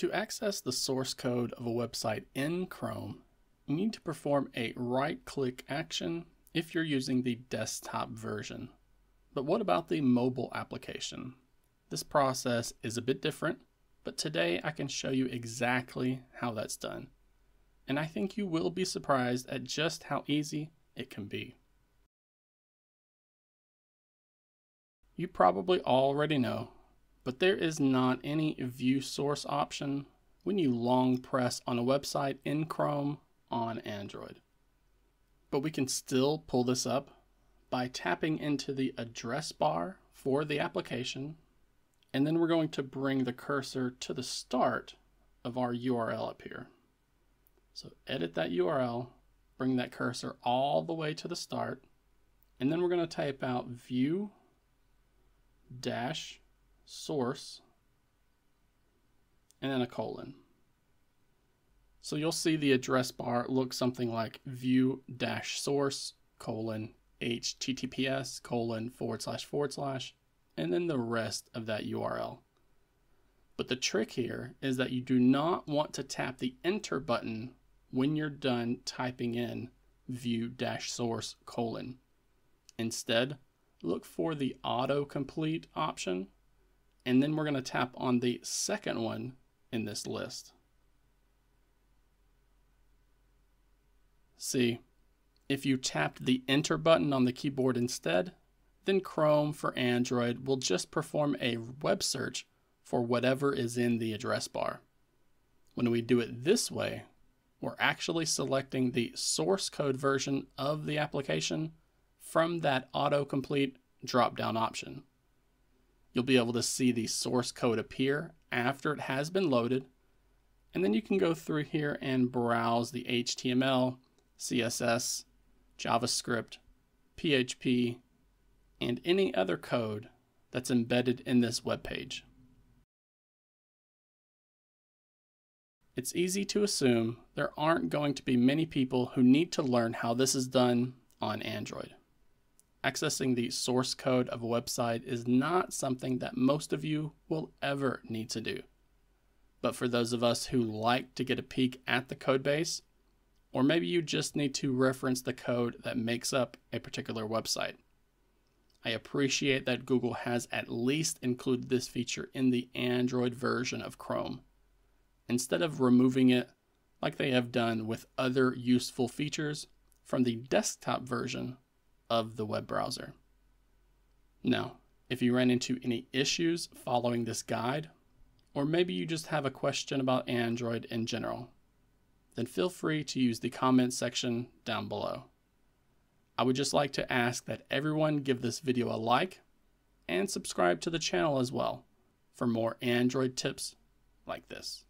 To access the source code of a website in Chrome, you need to perform a right-click action if you're using the desktop version. But what about the mobile application? This process is a bit different, but today I can show you exactly how that's done. And I think you will be surprised at just how easy it can be. You probably already know, but there is not any view source option when you long press on a website in Chrome on Android. But we can still pull this up by tapping into the address bar for the application, and then we're going to bring the cursor to the start of our URL up here. So edit that URL, bring that cursor all the way to the start, and then we're going to type out view dash source and then a colon. So you'll see the address bar looks something like view dash source colon https colon forward slash and then the rest of that URL. But the trick here is that you do not want to tap the enter button when you're done typing in view dash source colon. Instead, look for the autocomplete option, and then we're going to tap on the second one in this list. See, if you tapped the enter button on the keyboard instead, then Chrome for Android will just perform a web search for whatever is in the address bar. When we do it this way, we're actually selecting the source code version of the application from that autocomplete drop-down option. You'll be able to see the source code appear after it has been loaded, and then you can go through here and browse the HTML, CSS, JavaScript, PHP, and any other code that's embedded in this web page. It's easy to assume there aren't going to be many people who need to learn how this is done on Android. Accessing the source code of a website is not something that most of you will ever need to do. But for those of us who like to get a peek at the code base, or maybe you just need to reference the code that makes up a particular website, I appreciate that Google has at least included this feature in the Android version of Chrome, instead of removing it like they have done with other useful features from the desktop version of the web browser. Now, if you ran into any issues following this guide, or maybe you just have a question about Android in general, then feel free to use the comments section down below. I would just like to ask that everyone give this video a like and subscribe to the channel as well for more Android tips like this.